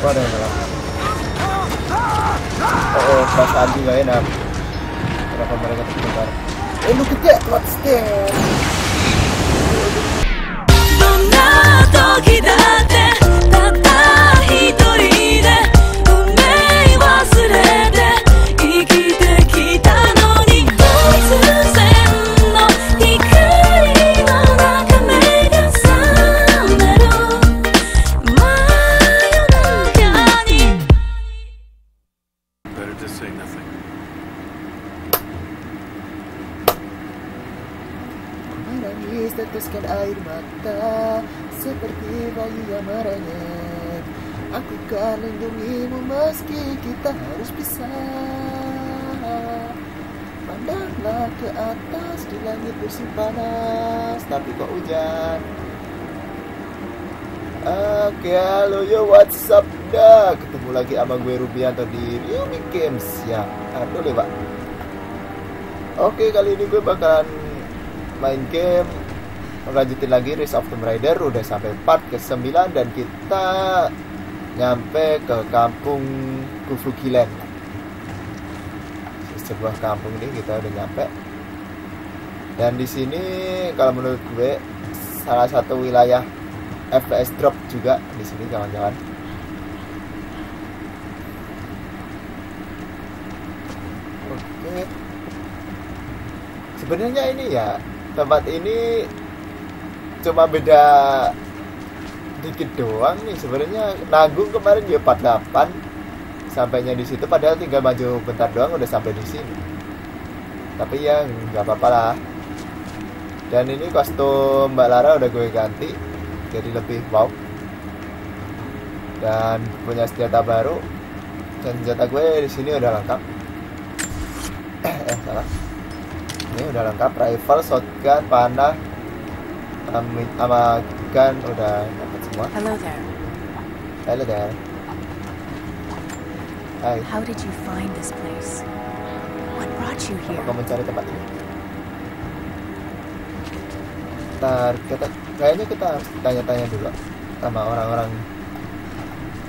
Gua ada yang salah. Oh, perasaan juga enak. Kenapa mereka terbentar? Eh, look at that, what's there? Tetuskan air mata seperti bayi yang merengek. Aku kan lindungimu meski kita harus pisah. Pandanglah ke atas, di langit musim panas tapi kok hujan. Oke, halo yo, what's up dah? Ketemu lagi sama gue Rubianto di Ryubi Games ya. Aduh deh pak. Oke, kali ini gue bakalan main game, lanjutin lagi Rise of the Tomb Raider. Udah sampai part ke-9 dan kita nyampe ke kampung Kufukiland. Sebuah kampung ini kita udah nyampe. Dan di sini kalau menurut gue salah satu wilayah FPS drop juga di sini kawan-kawan. Oke. Sebenarnya ini ya, tempat ini cuma beda dikit doang nih sebenarnya. Nanggung kemarin dia 48 sampainya di situ, padahal tinggal maju bentar doang udah sampai di sini. Tapi ya nggak apa-apa lah. Dan ini kostum Mbak Lara udah gue ganti jadi lebih wow. Dan punya senjata baru. Senjata gue di sini udah lengkap. Ini udah lengkap, rifle, shotgun, panah, sama gun udah dapat semua. Hello there. Hello there. Hi. How did you find this place? What brought you here? Kamu mencari tempat ini. Ntar kita kayaknya kita harus tanya-tanya dulu sama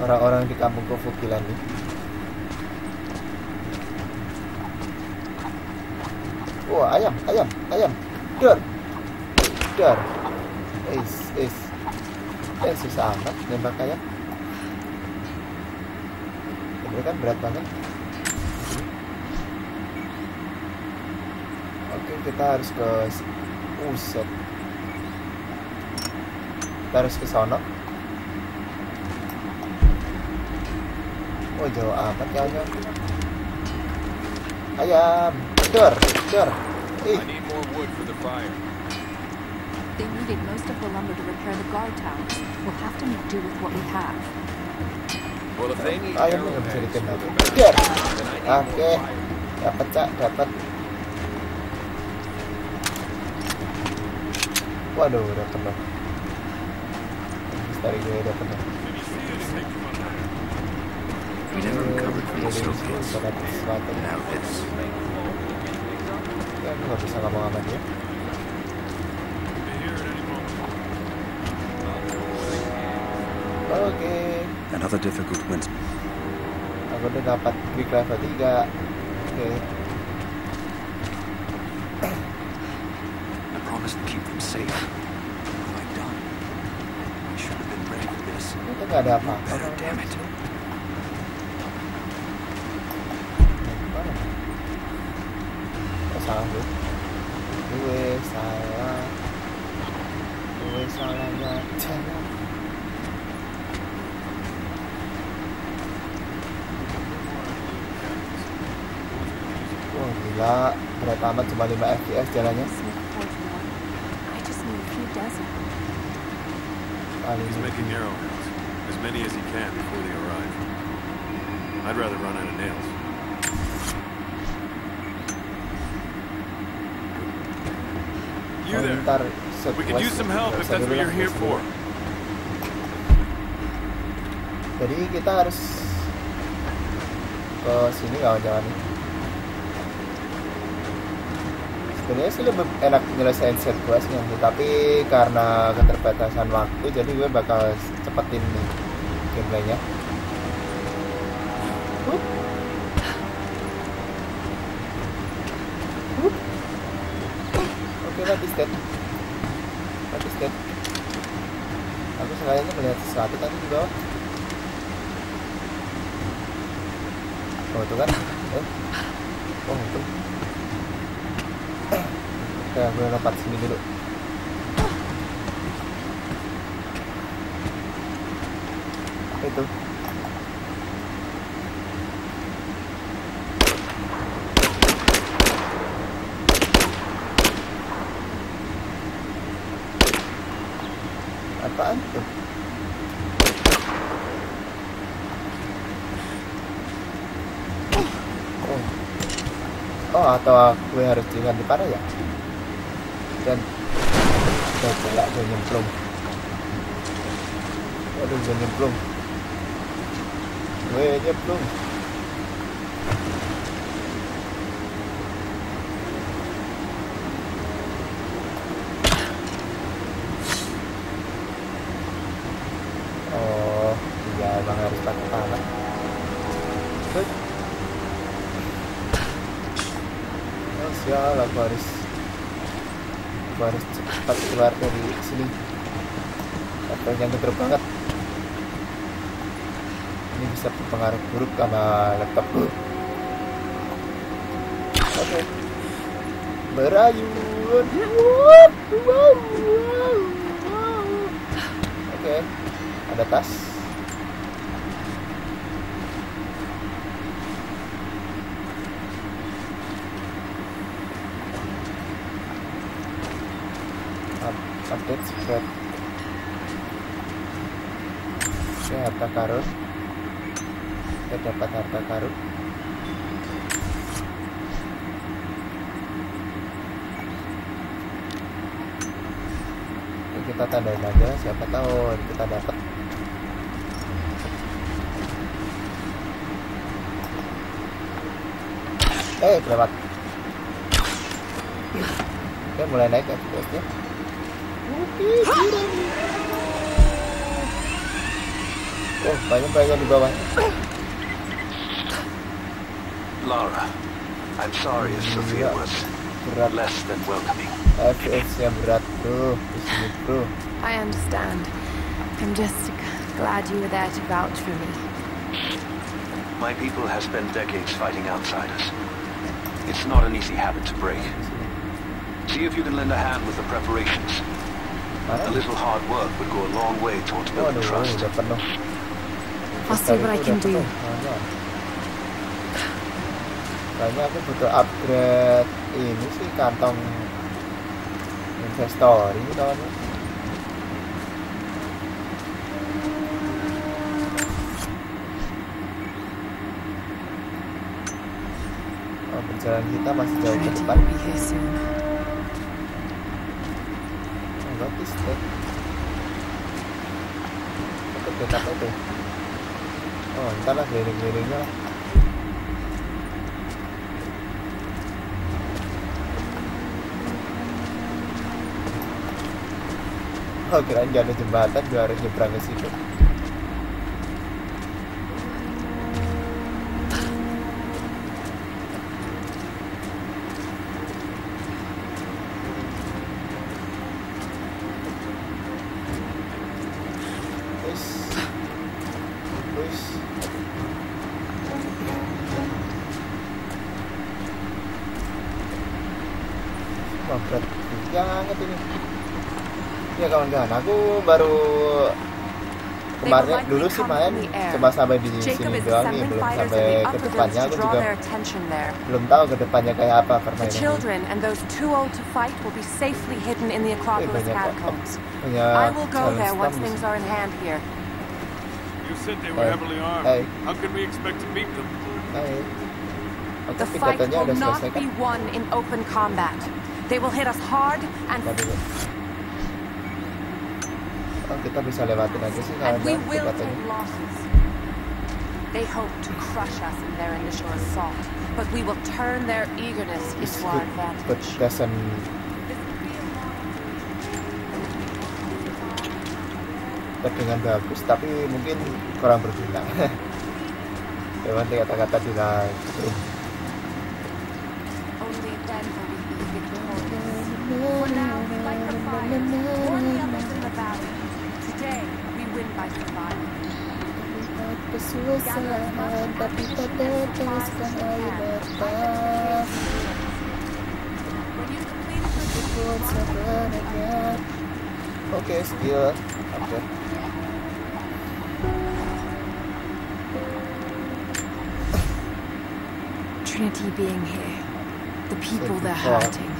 orang-orang di kampung Kufukiland ini. Wah, ayam. Dor. Susah amat nembak ayam. Ini kan berat banget. Oke, kita harus ke Uset. Kita harus ke sono. Oh, jauh amat kayaknya. Ayam. Dor. They needed most of the lumber to repair the guard towers. We'll have to make do with what we have. Well, if they need okay. Dapat. Waduh, udah penuh. Dari gue udah penuh. Ya, gue gak bisa ngomong sama dia. Oke. Another difficult win. Aku udah dapat di level 3. Oke. I promised to keep them safe. What have I done? I should have been ready for this. Itu nggak ada apa. Better, damn it. Gue salah jalan. Gila, berat amat, cuma 5 FPS jalannya. Bentar, jadi kita harus ke sini kawan-kawan. Sebenarnya sih lebih enak nyelesain set quest nya, tapi karena keterbatasan waktu jadi gue bakal cepetin nih gameplaynya. Okay, that is dead. Aku sekaliannya melihat sesuatu tadi di bawah. Oh, itu kan? Oh, itu. Oke, aku lompat sini dulu. Itu. Apaan tuh? Oh, atau gue harus dengan di parah ya? Dan coba gue nyemplung. Waduh, gue nyemplung. Gue nyemplung. Oh, iya emang harus pakai parah. Ya, aku harus cepat keluar dari sini. Aku nyangkut teruk banget. Ini bisa berpengaruh buruk karena laptopku. Oke. Berayu. Oke. Ada tas. Update spread. Oke, harta karun. Kita dapat harta karun. Oke, kita tandain aja, siapa tahu kita dapat. Lewat. Oke, mulai naik ya guysnya. Oh, banyak di bawah. Lara, I'm sorry if Sophia was less than welcoming. FPS-nya berat, bro. I understand. I'm just glad you were there to vouch for me. My people have spent decades fighting outsiders. It's not an easy habit to break. See if you can lend a hand with the preparations. A little hard work would go a long way towards building trust. I'll see what I can do. Kayaknya aku butuh upgrade ini sih, kantong investor ini kan. Oh, perjalanan kita masih jauh ke depan. Apa itu? Oh, ntar lah giring-giringnya. Oh, kirain gak ada jembatan, gue harus nyebrang ke situ. Kawan-kawan, aku baru kemarin dulu sih main cuma sampai di sini doang nih, belum sampai ke depannya. Aku juga belum tahu ke depannya kayak apa permainan ini. Banyak. Kita bisa lewatin aja sih karena katanya. They hope to crush us in their initial assault, but we will turn their eagerness into our advantage. Terdengar bagus, tapi mungkin kurang berguna. Lewati kata-kata lagi. Okay, skill. Okay. Trinity being here, the people they're hurting,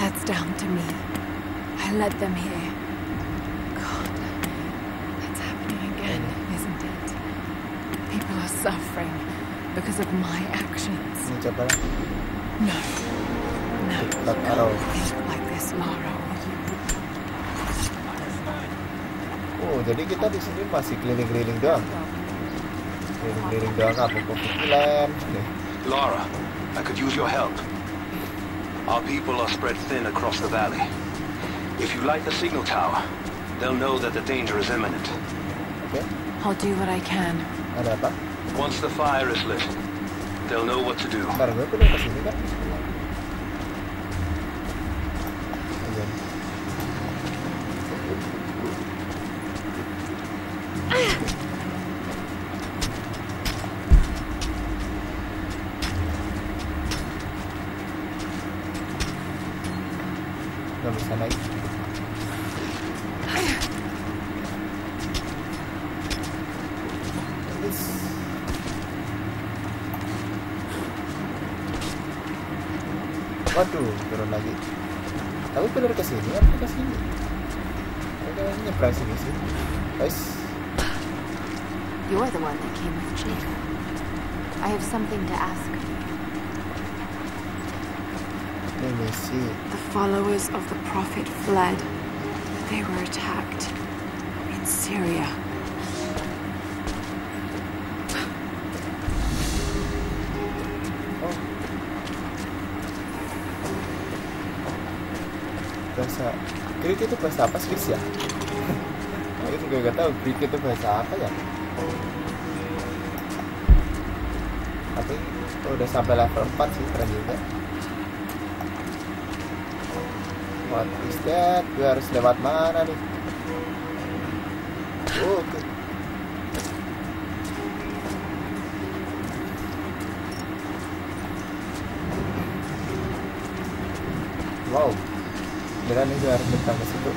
that's down to me. I led them here. God, that's happening again, isn't it? People are suffering because of my actions. No, no, don't think like this, Lara. Oh, jadi kita di sini masih keliling-keliling doang. Keliling-keliling doang apa Kufukiland. Lara, I could use your help. Our people are spread thin across the valley. If you light the signal tower, they'll know that the danger is imminent. Okay. I'll do what I can. Once the fire is lit, they'll know what to do. Waduh, turun lagi. Tapi benar ke sini, apa ke sini? Kayaknya nyebrang sini sih. Guys. You're the one that came with Jacob. I have something to ask. Let me see. The followers of the prophet fled. They were attacked in Syria. Bahasa Greek itu bahasa apa sih ya? Aku juga nggak tahu Greek itu bahasa apa ya. Tapi udah sampai level 4 sih ternyata. What is that? Gue harus lewat mana nih? Oh, okay. Wow. Beneran ini harus bentar ke situ.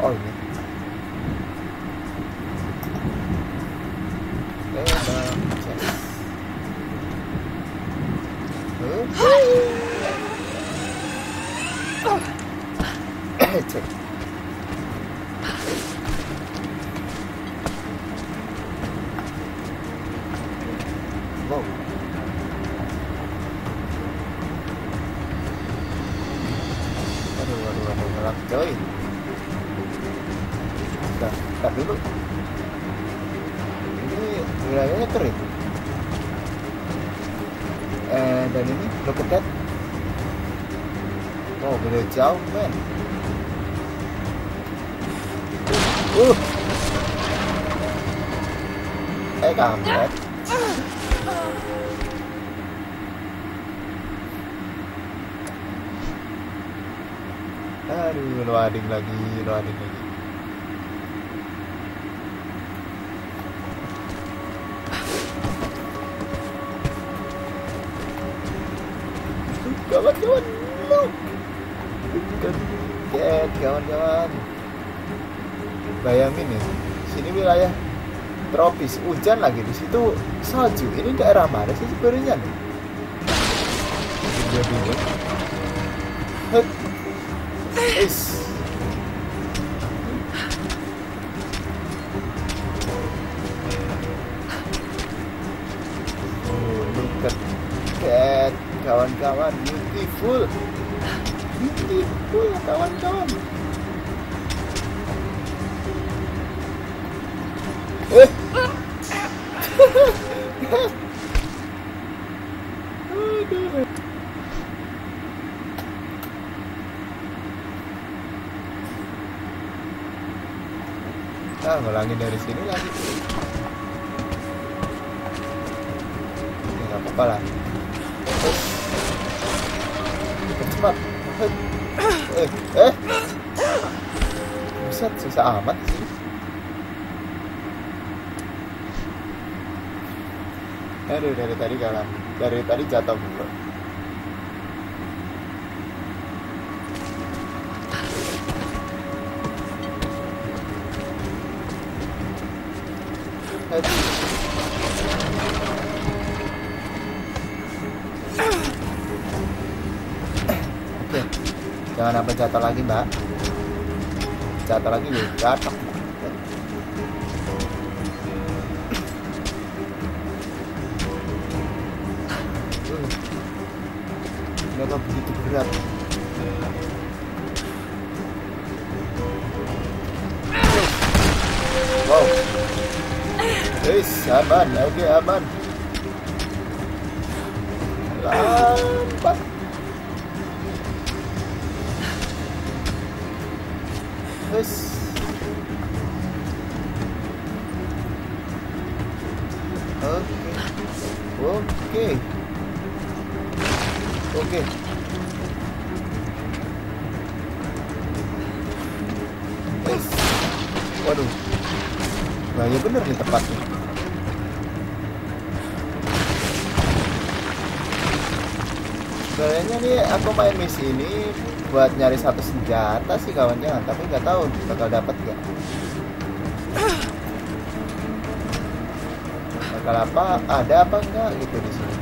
Oh ini. Jauh men. Eh kampret. Aduh, loading lagi. Kawan-kawan, bayangin ya, sini wilayah tropis, hujan lagi, di situ salju. Ini daerah mana sih sebenarnya nih? Dia bingung. Is. Oh, look at that, kawan-kawan, beautiful. Beautiful kawan-kawan. Oh, God. Ah, ngulangin dari sini lagi. Ya, gak apa-apa lah. Cepat. Buset, susah amat sih. Aduh, dari tadi kalah. Dari tadi jatuh mulu. Oke, jangan sampai jatuh lagi, Mbak. Jatuh lagi ya, jatuh. Kenapa begitu berat? Wow. Yes, aman, oke aman. Lambat. Yes. Oke. Oke. Yes. Waduh. Bahaya bener nih tempatnya. Sebenarnya nih aku main misi ini buat nyari satu senjata sih kawan-kawan, tapi nggak tahu bakal dapat nggak. Bakal apa? Ada apa enggak gitu di sini?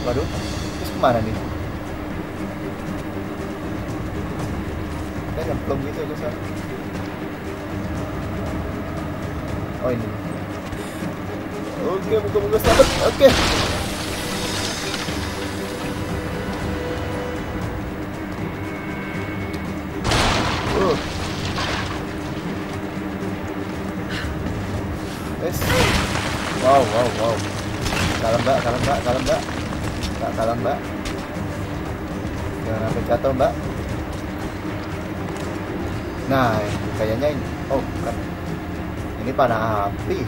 Waduh, terus kemana nih? Kita nyemplung gitu ke sana. Oh ini. Oke, buka-buka selamat. Oke. Yes. Wow, wow, wow. Kalem Mbak, kalem Mbak, kalem Mbak. Mbak kalem Mbak. Jangan sampai jatuh Mbak. Nah, kayaknya ini. Oh, bukan. Ini panah api.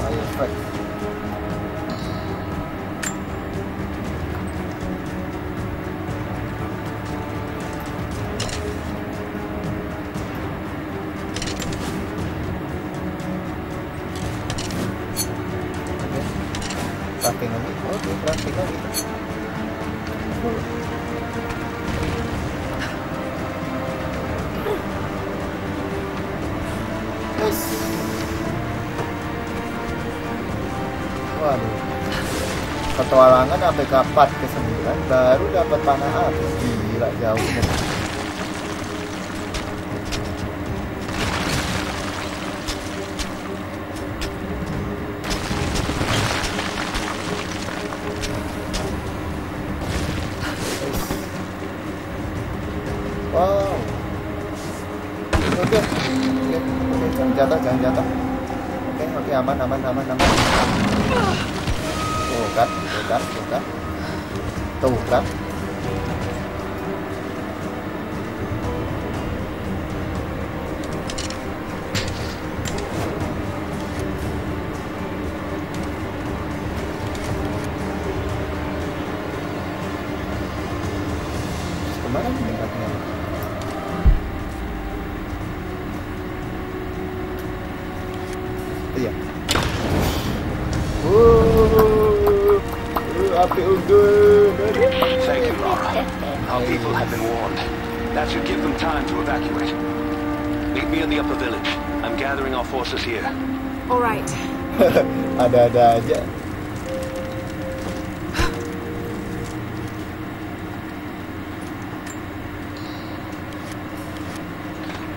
Ayo, fight. Crafting lagi, oke, crafting lagi. Yes. Waduh, petualangan sampai ke 4 ke 9 baru dapat panah api, gila jauh banget. Wow. Oke. Oke, jangan jatuh, jangan jatuh. Oke, oke, aman, aman, aman, aman. Tuh kan, tuh kan, tuh kan. Tuh kan. Kemana nih dekatnya? Iya. Api unggun. Thank you, Laura. Our people have been warned. That should give them time to evacuate. Meet me in the upper village. I'm gathering our forces here. All right. Ada-ada aja.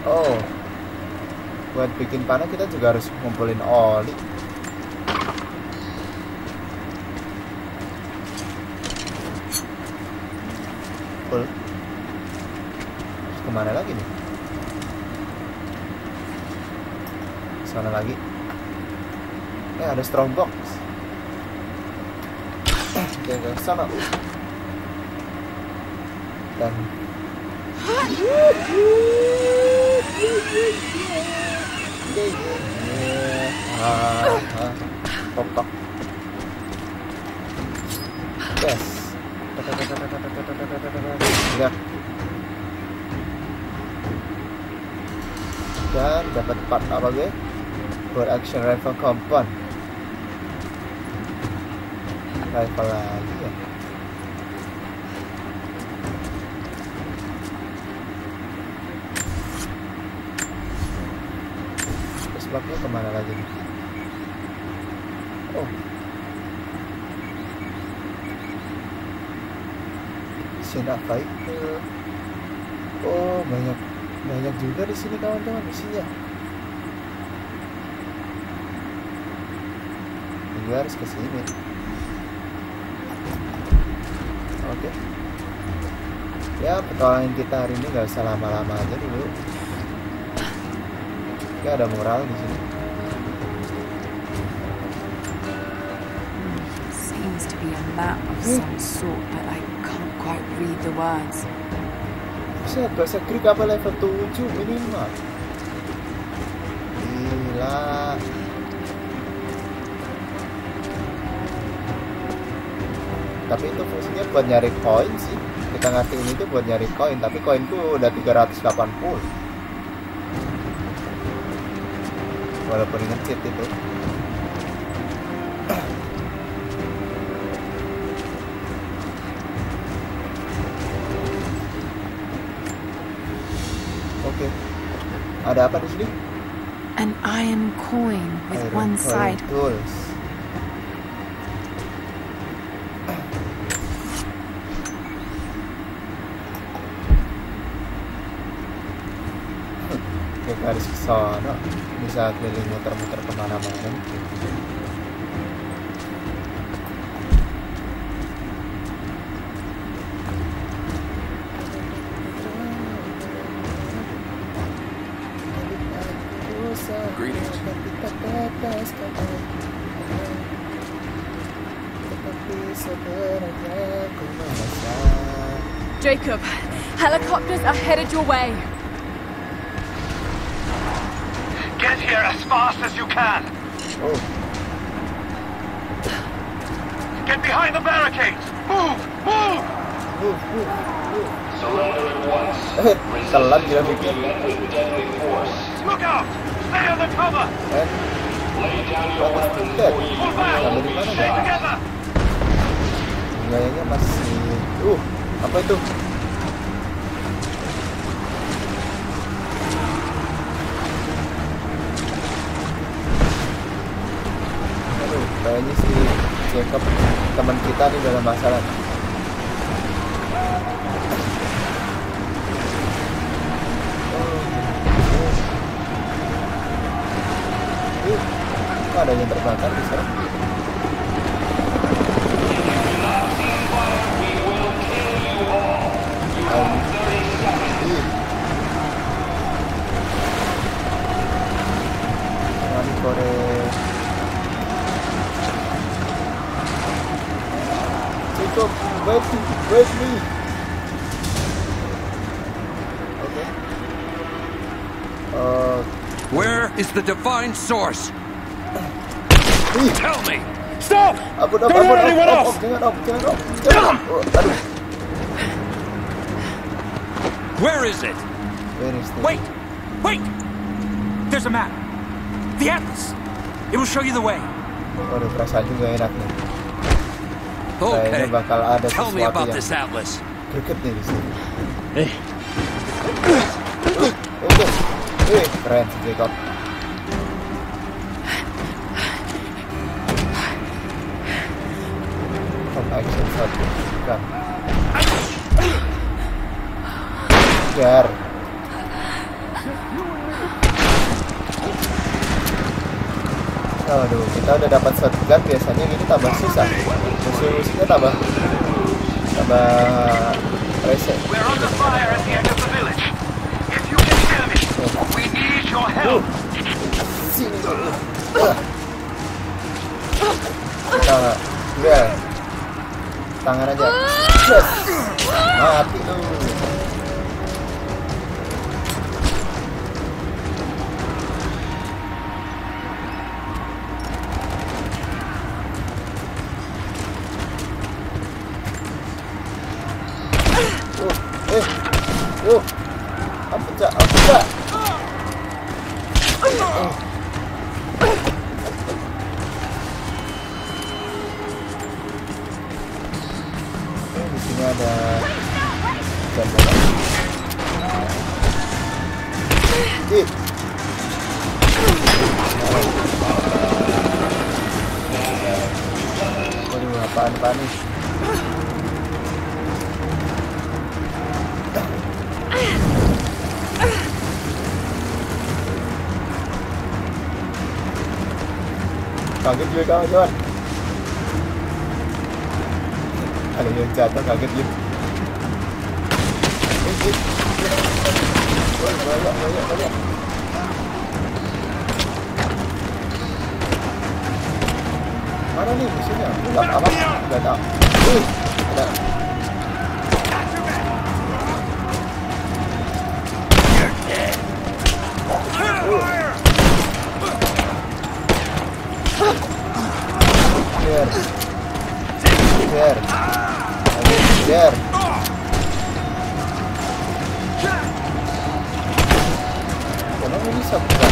Oh, buat bikin panah kita juga harus ngumpulin oli. Harus Kemana lagi nih? Sana lagi. Eh, ada strongbox. Oke, ke sana. Dan top. Yes. Udah. Dan dapat part apa gue? Buat action rifle compound. Rifle lagi ya. Terus bloknya kemana lagi nih? Oh, sini apa itu? Oh, banyak juga di sini kawan-kawan isinya. Gue harus ke sini. Oke. Ya, petualangan kita hari ini gak usah lama-lama aja dulu. Oke, ada mural di sini. Seems to be a map of some sort, but I can't quite read the words. Bisa, bahasa Greek apa level 7 minimal. Gila. Tapi itu fungsinya buat nyari koin sih. Kita ngasih ini tuh buat nyari koin, tapi koinku udah 380. Walaupun ngecit itu. Oke. Ada apa di sini? An iron coin with one side. Garis ke sana, bisa keliling muter-muter kemana-mana. Jacob, helicopters are headed your way. Get here as fast as you can. Oh. Get behind the barricades. Move. Surrender at once. Look out! Stay under cover. Lay down your weapons before you fall. Stay together. Gayanya masih. Apa itu? Kayaknya si Jacob teman kita nih dalam masalah. Kok ada yang terbakar di sana? Where's me? Okay. Where is the divine source? Tell me! Stop! Don't let anyone else! Damn! Where is it? Wait! There's a map. The atlas. It will show you the way. Okay. Tell me about this atlas. Hey. Keren, Jacob. Aduh, kita udah dapat shotgun, biasanya ini tambah susah. Musuh-musuhnya tambah rese. Mati tuh. Kaget juga kawan-kawan. Ada yang jatuh kaget gitu. Banyak. Mana nih mesinnya? Enggak apa? Enggak tahu. Ada. Kejar. Kalau ini bisa buka.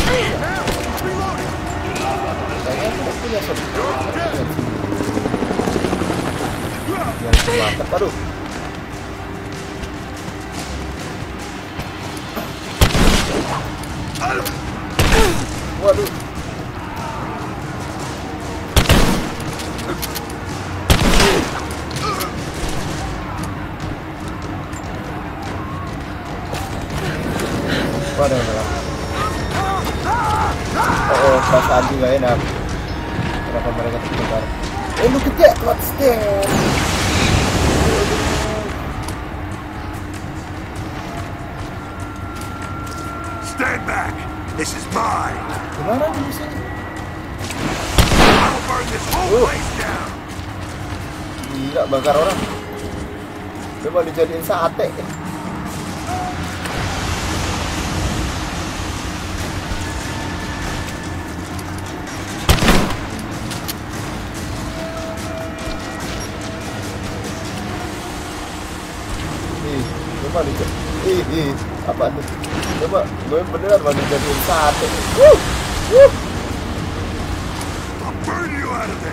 Saya sudah punya sebuah. Aduh. Waduh. Perasaan juga enak. Kenapa mereka tertukar? Eh, look at that, what's there? Stand back, this is mine. Gimana nih disini? I'll burn this whole place down. Gila, bakar orang. Coba dijadiin sate. Coba nih, apa tuh? Coba, gue beneran mau dijadiin sate. I'll burn you out of there.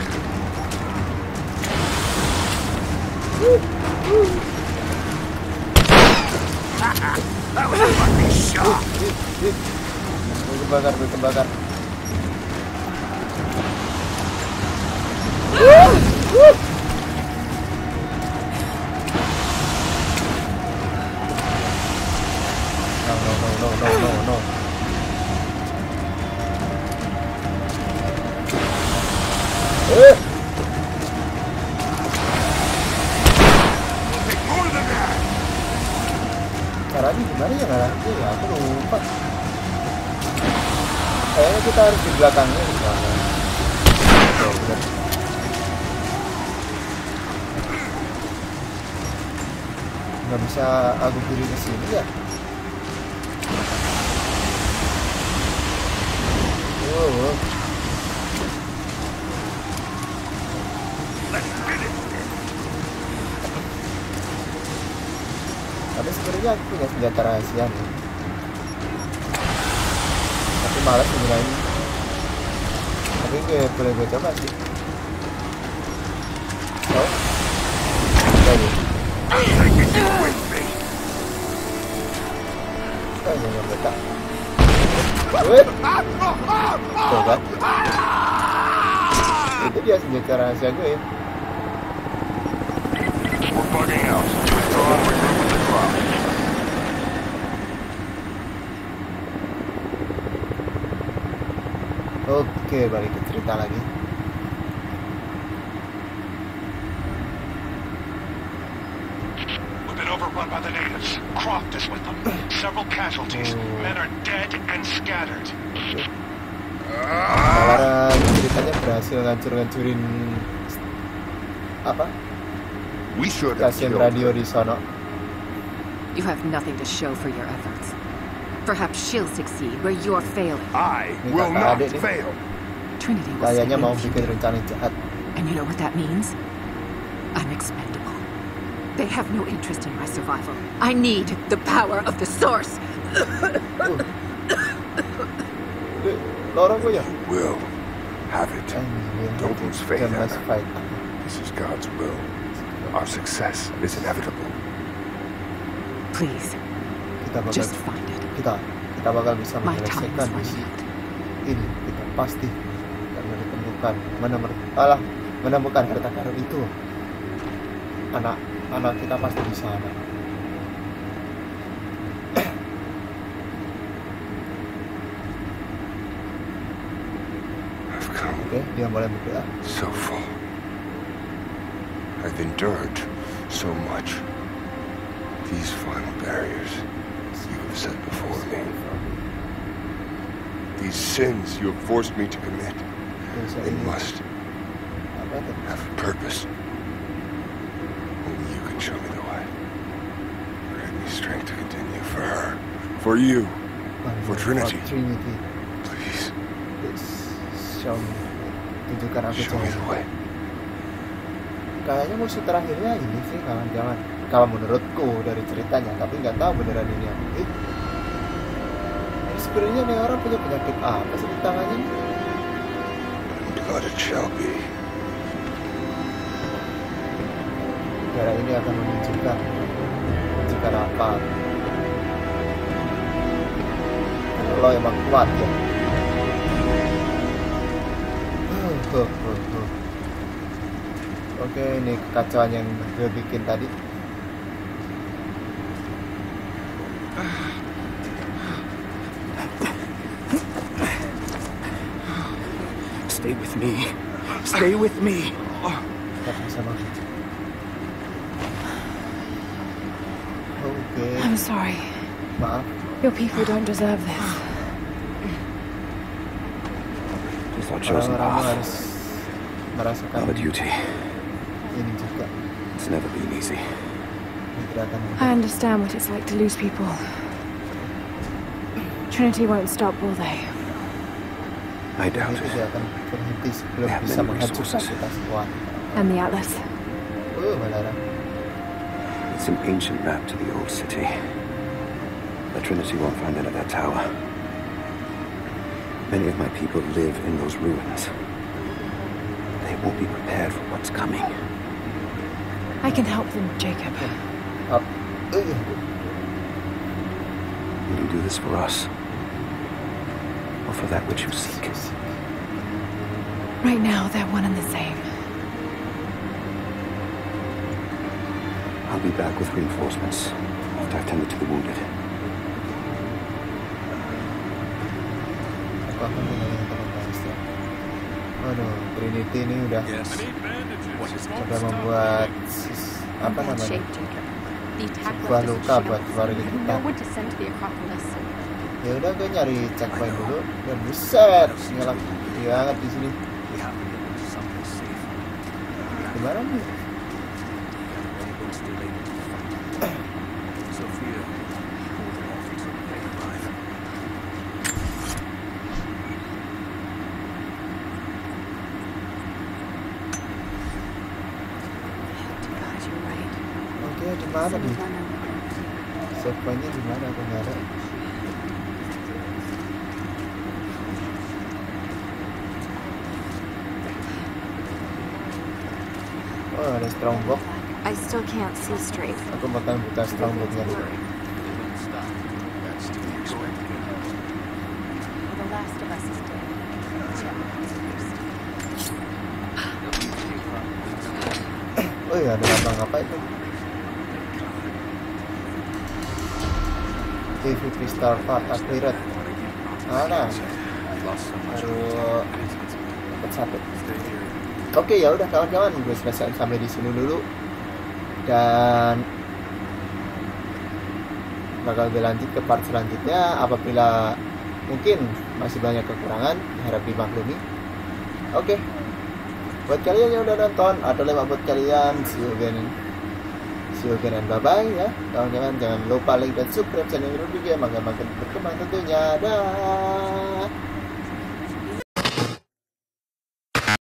That was a fucking shot. Gue kebakar. Belakangnya di sana. Nggak bisa aku kiri ke sini ya. Tapi sebenarnya aku punya senjata rahasia nih. Tapi malas menggunakannya. Tapi boleh gue coba sih. Oh, lagi. Jangan letak. Coba. Itu dia senjata rahasia gue. Oke, balik ke cerita lagi. We've been overrun by the natives. Croft is with them. Several casualties. Men are dead and scattered. Para ceritanya berhasil ngancur-ngancurin apa? Stasiun radio di sono. You have nothing to show for your efforts. Perhaps she'll succeed where you're failing. I will not fail. Trinity will save you. And you know what that means? I'm expendable. They have no interest in my survival. I need the power of the source. You will have it. Don't lose faith, Anna. This is God's will. Our success is inevitable. Please, just find it. Kita bakal bisa menyelesaikan misi ini. Kita pasti akan menemukan harta karun itu. Anak kita pasti di sana. Oke, dia mulai berdoa. So full. I've endured so much. These final barriers you have set before me. These sins you have forced me to commit. They must have a purpose. Only you can show me the way. Grant me strength to continue for her, for you, for Trinity. Please. Show me the way. Kayaknya musuh terakhirnya ini sih, jangan-jangan. Kalau menurutku dari ceritanya, tapi nggak tahu beneran ini apa. Sebenarnya nih orang punya penyakit apa sih di tangannya? Cara ini akan menunjukkan jika apa. Kalau emang kuat ya. Oke, ini kekacauan yang gue bikin tadi. Stay with me. Stay with me. Okay. I'm sorry. Maaf. Your people don't deserve this. It's not chosen path. Our duty. It's never been easy. I understand what it's like to lose people. Trinity won't stop, will they? I doubt it. They have many resources. And the Atlas? It's an ancient map to the old city. The Trinity won't find it at that tower. Many of my people live in those ruins. They won't be prepared for what's coming. I can help them, Jacob. Will you do this for us? Or for that which you seek? Right now, they're one and the same. I'll be back with reinforcements after I've tended to the wounded. Trinity ini udah sudah membuat apa namanya? Sebuah luka buat keluarga kita. Ya udah, gue nyari checkpoint dulu dan buset ngelak banget di sini. Gimana nih? Oke, di mana nih? Checkpointnya di mana? Gue nggak ada. Oh, ada strongbox. I still can't see straight. Aku bakal buka strongboxnya dulu. Oh iya, ada apa itu? TV Crystal Part Aspirat. Nah, baru dapat satu. Oke, ya udah kawan-kawan, gue selesai sampai di sini dulu dan bakal gue lanjut ke part selanjutnya apabila mungkin masih banyak kekurangan, harap dimaklumi. Oke, buat kalian yang udah nonton atau lewat buat kalian, see you again See you again and bye-bye ya. Teman-teman jangan lupa like dan subscribe channel Ryubi Games agar makin berkembang tentunya. Dah.